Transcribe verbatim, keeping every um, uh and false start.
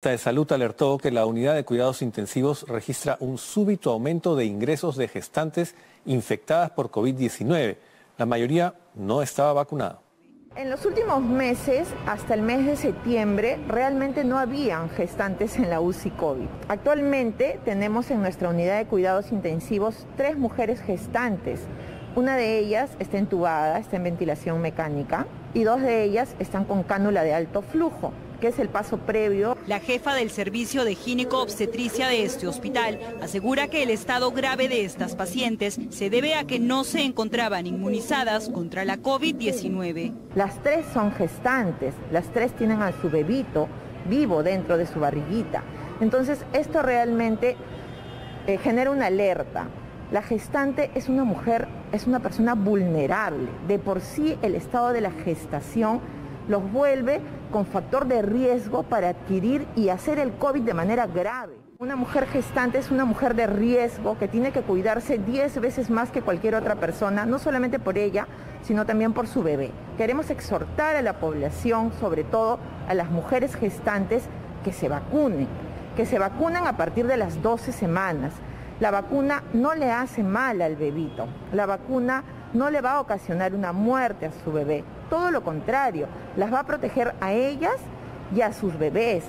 La Secretaría de Salud alertó que la unidad de cuidados intensivos registra un súbito aumento de ingresos de gestantes infectadas por COVID diecinueve. La mayoría no estaba vacunada. En los últimos meses, hasta el mes de septiembre, realmente no habían gestantes en la U C I COVID. Actualmente tenemos en nuestra unidad de cuidados intensivos tres mujeres gestantes. Una de ellas está entubada, está en ventilación mecánica, y dos de ellas están con cánula de alto flujo, que es el paso previo. La jefa del servicio de gineco-obstetricia de este hospital asegura que el estado grave de estas pacientes se debe a que no se encontraban inmunizadas contra la COVID diecinueve. Las tres son gestantes, las tres tienen a su bebito vivo dentro de su barriguita. Entonces esto realmente eh, genera una alerta. La gestante es una mujer, es una persona vulnerable. De por sí el estado de la gestación los vuelve con factor de riesgo para adquirir y hacer el COVID de manera grave. Una mujer gestante es una mujer de riesgo que tiene que cuidarse diez veces más que cualquier otra persona, no solamente por ella, sino también por su bebé. Queremos exhortar a la población, sobre todo a las mujeres gestantes, que se vacunen, que se vacunen a partir de las doce semanas. La vacuna no le hace mal al bebito, la vacuna no le va a ocasionar una muerte a su bebé. Todo lo contrario, las va a proteger a ellas y a sus bebés.